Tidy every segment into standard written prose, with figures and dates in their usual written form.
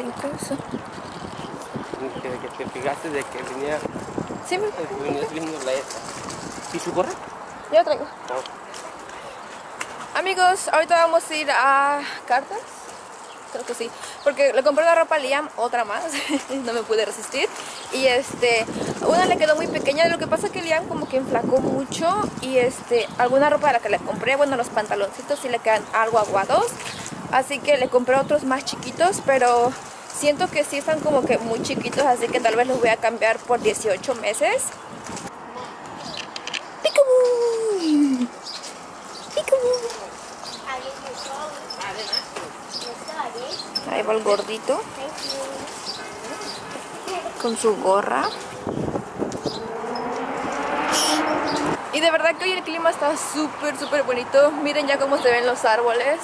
incluso. Que te fijaste de que venía. Sí, me la esta. ¿Y su gorra? Yo traigo. No. Amigos, ahorita vamos a ir a Cartas. Creo que sí, porque le compré la ropa a Liam, otra más, no me pude resistir. Y una le quedó muy pequeña, lo que pasa es que Liam como que enflacó mucho. Y alguna ropa de la que le compré, bueno, los pantaloncitos sí le quedan algo aguados. Así que le compré otros más chiquitos, pero siento que sí están como que muy chiquitos. Así que tal vez los voy a cambiar por 18 meses. ¡Picaboo! ¡Picaboo! Ahí va el gordito con su gorra. Y de verdad que hoy el clima está súper bonito. Miren ya cómo se ven los árboles,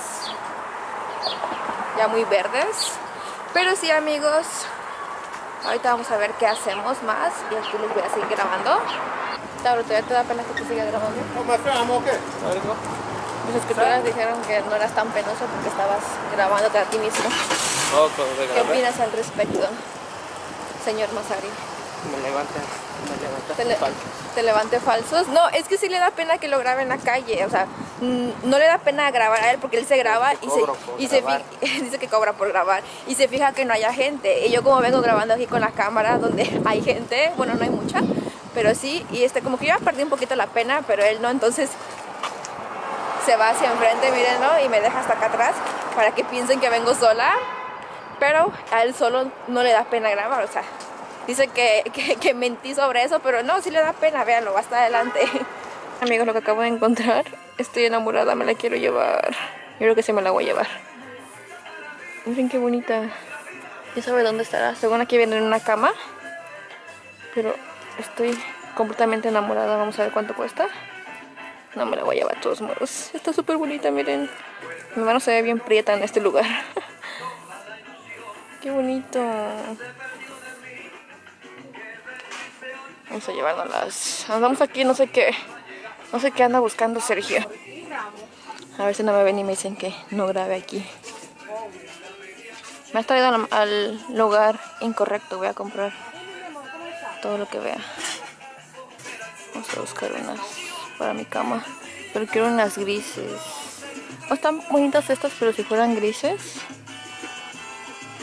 ya muy verdes. Pero sí, amigos, ahorita vamos a ver qué hacemos más. Y aquí les voy a seguir grabando. Tauro, ¿todavía te da pena que te siga grabando? ¿Cómo qué? Mis escritoras dijeron que no eras tan penoso porque estabas grabándote a ti mismo. Oh, ¿qué opinas al respecto, señor Mazary? ¿Te levanté falsos? No, es que sí le da pena que lo grabe en la calle. O sea, no le da pena grabar a él porque él se graba y se dice que cobra por grabar. Y se fija que no haya gente. Y yo como vengo grabando aquí con la cámara donde hay gente, bueno, no hay mucha, pero sí. Y como que yo perdí un poquito la pena, pero él no, entonces se va hacia enfrente, mírenlo, y me deja hasta acá atrás para que piensen que vengo sola. Pero a él solo no le da pena grabar, o sea, dice que mentí sobre eso, pero no, sí le da pena, véanlo, va hasta adelante. Amigos, lo que acabo de encontrar, estoy enamorada, me la quiero llevar. Yo creo que sí me la voy a llevar. Miren qué bonita. Ya sabe dónde estará, según aquí viene en una cama. Pero estoy completamente enamorada, vamos a ver cuánto cuesta. No me la voy a llevar de todos modos. Está súper bonita, miren. Mi mano se ve bien prieta en este lugar. Qué bonito. Vamos a llevárnoslas. Nos vamos aquí, no sé qué. No sé qué anda buscando Sergio. A ver si no me ven y me dicen que no grabe aquí. Me has traído al lugar incorrecto. Voy a comprar todo lo que vea. Vamos a buscar unas para mi cama, pero quiero unas grises. No están bonitas estas, pero si fueran grises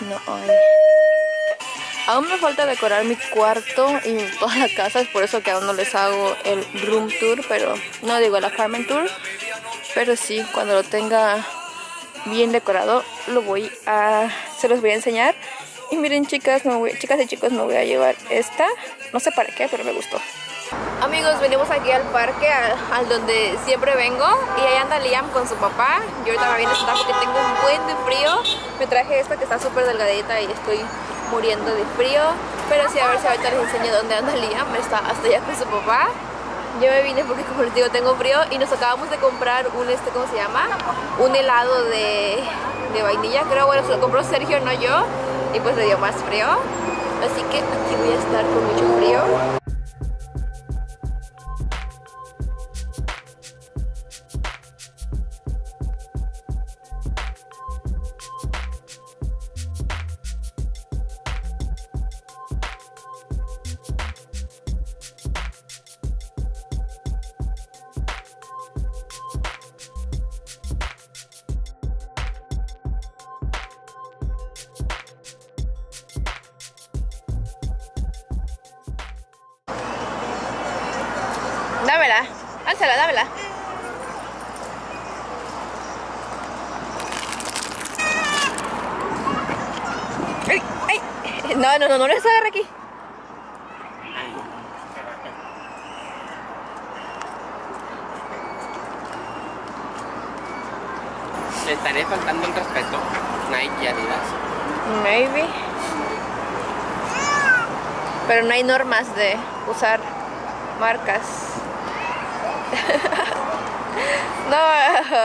no hay. Aún me falta decorar mi cuarto y toda la casa, es por eso que aún no les hago el room tour, pero no digo el apartment tour, pero sí, cuando lo tenga bien decorado se los voy a enseñar. Y miren, chicas y chicos, me voy a llevar esta, no sé para qué, pero me gustó. Amigos, venimos aquí al parque, al donde siempre vengo. Y ahí anda Liam con su papá. Yo ahorita me vine a sentar porque tengo un buen de frío. Me traje esta que está súper delgadita y estoy muriendo de frío. Pero sí, a ver si ahorita les enseño dónde anda Liam. Está hasta allá con su papá. Yo me vine porque, como les digo, tengo frío. Y nos acabamos de comprar un, ¿cómo se llama? Un helado de vainilla, creo. Bueno, se lo compró Sergio, no yo. Y pues le dio más frío. Así que aquí voy a estar con mucho frío. Dámela, álzala, dámela. ¡Ay, ay! No les agarra aquí. ¿Le estaré faltando el respeto Nike y Adidas? Maybe. Pero no hay normas de usar marcas. No,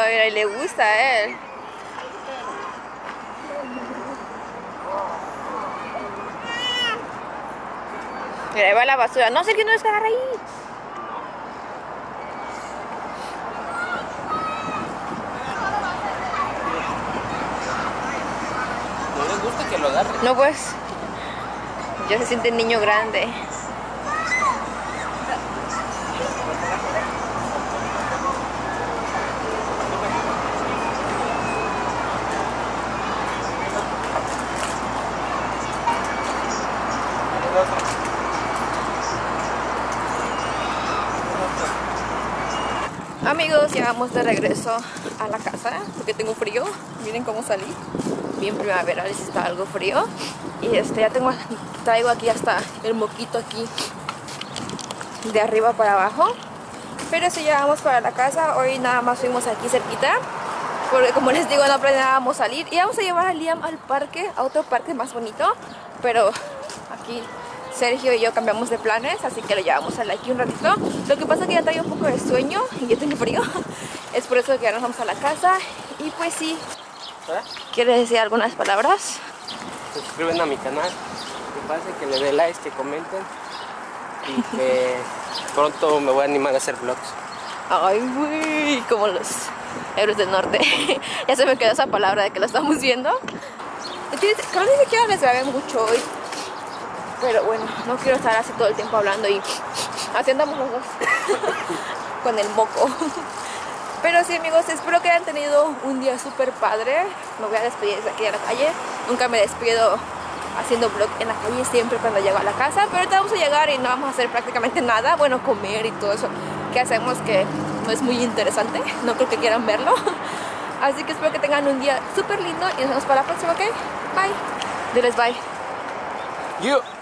mira, le gusta a él. Mira, ahí va la basura. No sé qué no es que agarra ahí. No les gusta que lo agarre. No, pues, ya se siente niño grande. Amigos, ya vamos de regreso a la casa porque tengo frío. Miren cómo salí. Bien primaveral, está algo frío. Y ya traigo aquí hasta el moquito aquí de arriba para abajo. Pero si ya vamos para la casa. Hoy nada más fuimos aquí cerquita porque, como les digo, no planeábamos salir. Y vamos a llevar a Liam al parque, a otro parque más bonito. Pero aquí Sergio y yo cambiamos de planes, así que lo llevamos a la aquí un ratito. Lo que pasa es que ya traigo un poco de sueño y yo tengo frío. Es por eso que ya nos vamos a la casa. Y pues sí. ¿Hola? ¿Quieres decir algunas palabras? Suscriben a mi canal. Que pase, que le den likes, que comenten. Y que pronto me voy a animar a hacer vlogs. Ay, güey, como los héroes del norte. Ya se me quedó esa palabra de que lo estamos viendo. Creo que ni siquiera les grabé mucho hoy. Pero bueno, no quiero estar así todo el tiempo hablando y así andamos los dos con el moco. Pero sí, amigos, espero que hayan tenido un día súper padre. Me voy a despedir desde aquí de la calle. Nunca me despido haciendo vlog en la calle, siempre cuando llego a la casa. Pero ahorita vamos a llegar y no vamos a hacer prácticamente nada. Bueno, comer y todo eso que hacemos, que no es muy interesante. No creo que quieran verlo. Así que espero que tengan un día súper lindo y nos vemos para la próxima, ¿ok? Bye. Diles bye. You.